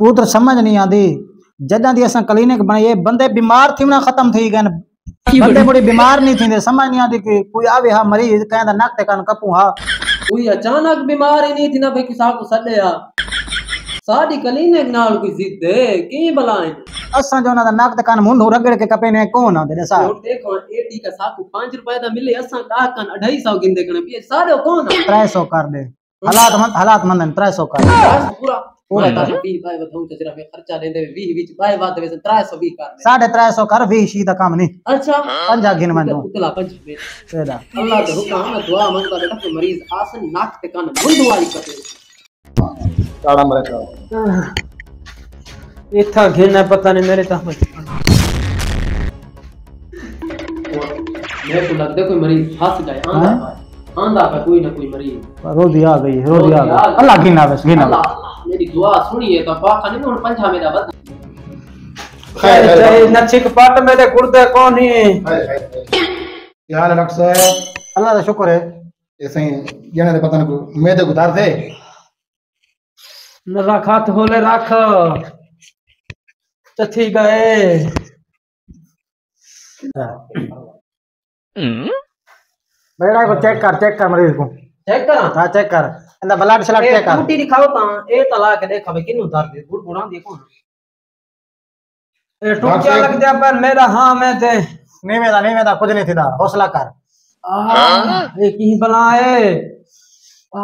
पुत्र समझ नहीं आती। जदा दी असा क्लिनिक बनाई बंदे बीमार थी ना खत्म थी गए बंदे मुड़ी बीमार नहीं थी समझ नहीं आती कि कोई आवे हा मरीज कहंदा नक ते कान कपू हा कोई अचानक बीमार ही नहीं थी ना भाई किसा को सदे आ साडी क्लिनिक नाल कोई जिद है की बलाए असा जो ना नक ते कान मुंडो रगड़ के कपे ने कोन आंदे सा देखो एडी का साकू 5 रुपए दा मिले असा का कान 250 गिंदे कने पे साडे कोन 300 कर दे हालात मंद 300 कर दे पूरा पूरा भी भाई बताऊं तो जरा खर्चा लेंदे 20 20 भाई वादे 320 कर दे 350 कर 20 शी दा काम नहीं अच्छा 50 गिन मन उतला 50 पे तेरा अल्लाह दे हुक्म है दुआ मंगता बेटा के मरीज आसन नाक ते कान मुंडो वाली कते काड़ा मरे का इथा घेना पता नहीं मेरे ता मत मैं तो लग दे कोई मरीज फंस जाए आंदा का कोई ना कोई मरीज रोजी आ गई रोजी आ गई अल्लाह की नावेस गिना मेरी दुआ सुनिए तो पाखा नहीं और पंजा मेरा बस खैर जय नचिक पाट मेरे गुर्दे कौन है क्या हाल है डॉक्टर साहब अल्लाह का शुक्र है ऐसे ही जाने दे पता नहीं मैं तो उतार दे न रखात होले रख चथी गए बेड़ा को चेक कर मरीज को चेक कर हां चेक कर अंदा ब्लड स्लट चेक कर टूटी दिखाओ ता ए तला के देखा भाई किनु दर्द है गुड़ गुड़ा देखो ए टूटिया लग जा पर मेरा हां मैं ते नहीं मेरा कुछ नहीं थीदा हौसला कर आ ए की बला है आ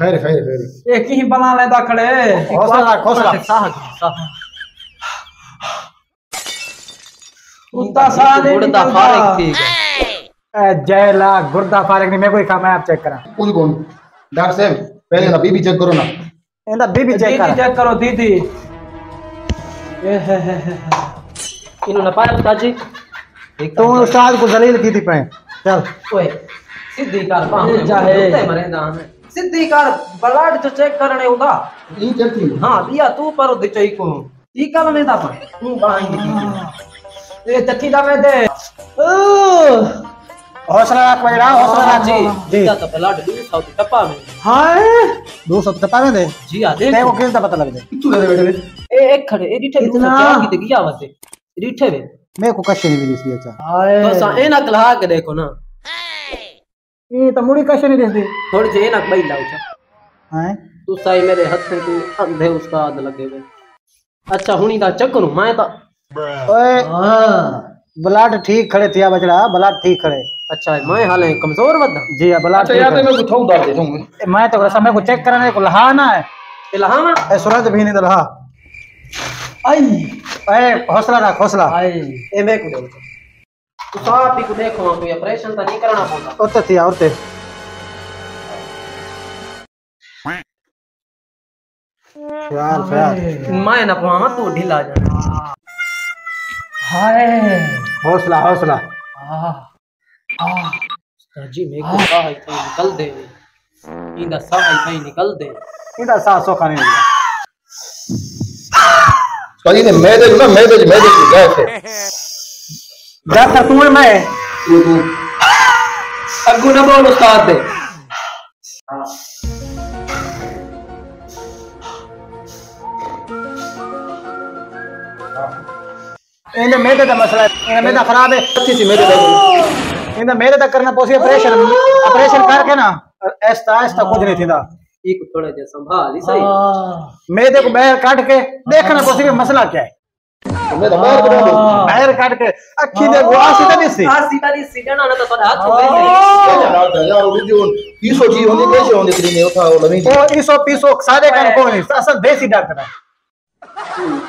खैर खैर खैर ए की बला लेदा खड़े हौसला हौसला साहब उता सा गुड़दा फारिक थी ए जयला गुड़दा फारिक नहीं मैं कोई काम आप चेक करा कुछ कौन डॉक्टर साहब पहले ना बीबी चेक करो ना एंदा बीबी चेक कर चेक करो दीदी ए हे हे इनु ना पाया ताजी तो उस्ताद को जलील की थी पे चल ओए सीधी कर पा जा है उते मरे दान सीधी कर ब्लड तो चेक करने हुंदा ई चेक की हां दिया तू पर दिचई को ई काम में दा पर तू बाई ए तकी दा में दे ओ हौसला रख बजरा हौसला रख जी जीता तो ब्लड 200 टपा में हाय 200 टपा में दे जी आ दे तेको किसदा पता लग दे तू ले बेटे ए एक खड़े ए डीठे इतना की ते गिया वसे डीठे वे मैं को कशे नहीं दिस दिया अच्छा हाय तो सा एना कला के देखो ना ए तो मुड़ी कशे नहीं दिस दे थोड़ी जे एना बई लाओ अच्छा हाय तू साई मेरे हाथ से तू अंधे उस्ताद लगे वे अच्छा हुनी दा चक्कर मैं ता ओए हां ब्लड ठीक खड़े थिया बजरा ब्लड ठीक खड़े अच्छा मैं हाल है कमजोर वदा जी ब्लड अच्छा यार मैं उठाऊ दर्द है मैं तो रसा मैं को चेक कराने को लहाना है ए लहाना ए सूरज भी नहीं लहा आई ए हौसला रख हौसला आई ए मैं को देखो तू साहब को देखो कोई ऑपरेशन तो नहीं करना पड़ता ओते थिया औरते ख्याल ख्याल मैं ना पावा तू ढीला जा हाय हौसला हौसला जी मैं को कहा है तो निकल दे इंदा सा आई निकल दे इंदा सा सोखा नहीं सॉरी ने मैं दे गए थे जाता तू मैं अगु ना बोल उस्ताद दे हां इने मेरे दा मसला है मेरा खराब है अच्छी सी मेरे दा इने मेरे दा करना पोसी ऑपरेशन ऑपरेशन करके ना ऐसा ऐसा कुछ नहीं थीदा ई को थोड़ा जे संभाल ही सही मेरे को बाहर काट के देखना पोसी मसला क्या है मेरे बाहर करो बाहर काट के अखी दे वो आसी ता दिसी ना ना तो हाथ हो गई यार उजू पीसो जी होने कैसे होने तेरी ने उठा लवी ओ पीसो पीसो सारे कान कोई असल देसी डॉक्टर है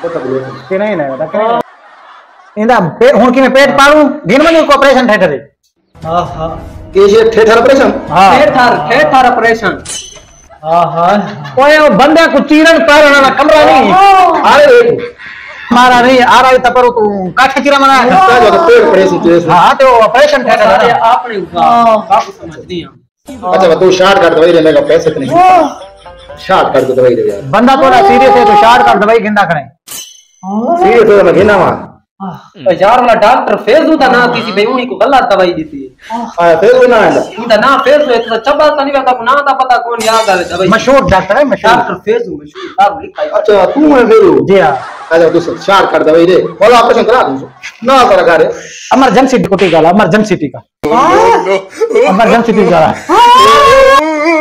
पता बोले के नहीं ना डॉक्टर इंदा पेट हुन की मैं पेट पालू दिन में को ऑपरेशन थिएटर है आ हा के ये थिएटर ऑपरेशन हां थिएटर ऑपरेशन आ हा ओए बंदा को चीरन पारना ना कमरा नहीं अरे देखो मारा नहीं आ रहा है त पर तू काठे चीरा मारा तो पेट ऑपरेशन थे हां तो ऑपरेशन थिएटर अरे आपने का काफी समझ दिया अच्छा तू शॉर्ट कर दवाई ले मेरा पैसे नहीं शॉर्ट कर दवाई दे यार बंदा थोड़ा सीरियस है तो शॉर्ट कर दवाई गिंदा करे सीरियस है मैं गिनावा बाजार वाला डॉक्टर फेजू था ना किसी बेउनी को गलत दवाई दी थी हां फेजू ना उनका ना फेजू है तो चबा था नहीं का ना था पता कौन याद आवे दवाई मशहूर डॉक्टर है मशहूर डॉक्टर फेजू मशहूर नाम लिखा है अच्छा तू है फेजू जी हां आजा दोस्त चार कर दवाई दे बोलो ऑपरेशन करा दूं ना करा करे इमरजेंसी कोटी का इमरजेंसी का इमरजेंसी का